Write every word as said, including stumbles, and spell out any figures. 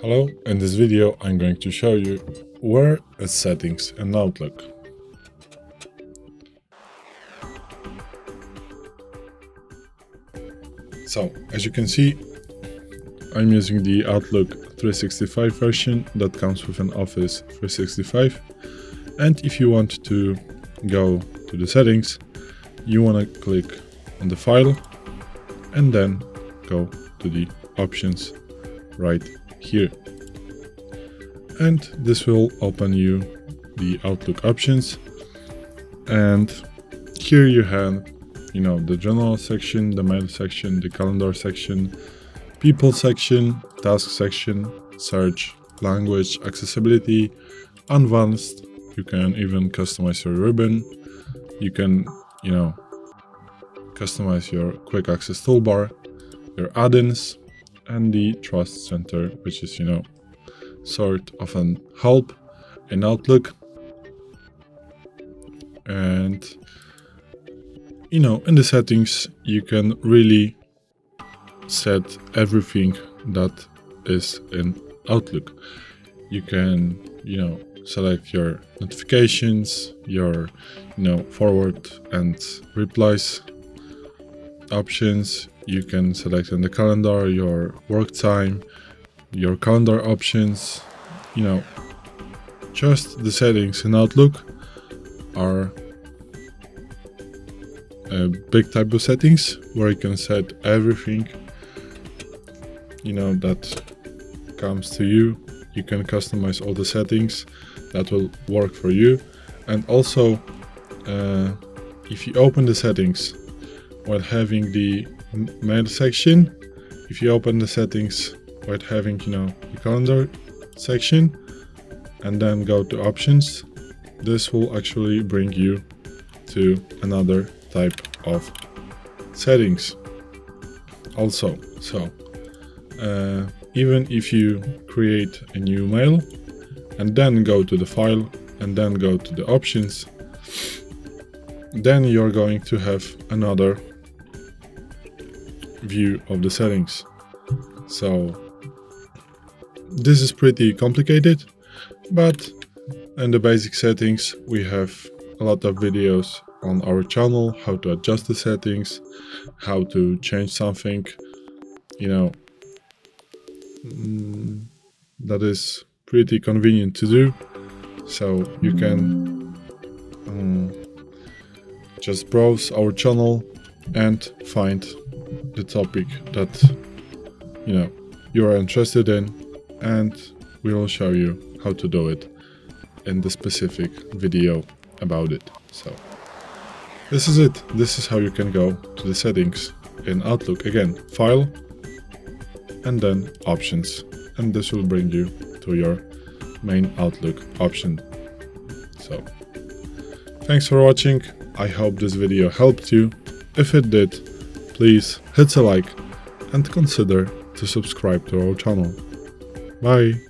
Hello, in this video I'm going to show you where is settings in Outlook. So, as you can see, I'm using the Outlook three sixty-five version that comes with an Office three sixty-five, and if you want to go to the settings, you want to click on the file and then go to the options right here, and this will open you the Outlook options. And here you have, you know, the general section, the mail section, the calendar section, people section, task section, search, language, accessibility, advanced. You can even customize your ribbon. You can, you know, customize your quick access toolbar, your add-ins, and the Trust Center, which is, you know, sort of an help in Outlook. And, you know, in the settings, you can really set everything that is in Outlook. You can, you know, select your notifications, your, you know, forward and replies options. You can select in the calendar your work time, your calendar options. You know, just the settings in Outlook are a big type of settings where you can set everything, you know, that comes to you. You can customize all the settings that will work for you. And also, uh, if you open the settings while having the mail section, if you open the settings while having, you know, the calendar section, and then go to options, this will actually bring you to another type of settings also. So uh, even if you create a new mail and then go to the file and then go to the options, then you're going to have another view of the settings. So this is pretty complicated, but in the basic settings we have a lot of videos on our channel, how to adjust the settings, how to change something, you know, mm, that is pretty convenient to do. So you can um, just browse our channel and find the topic that, you know, you are interested in, and we will show you how to do it in the specific video about it. So this is it. This is how you can go to the settings in Outlook. Again, file and then options, and this will bring you to your main Outlook option. So thanks for watching. I hope this video helped you. If it did, please hit a like and consider to subscribe to our channel. Bye!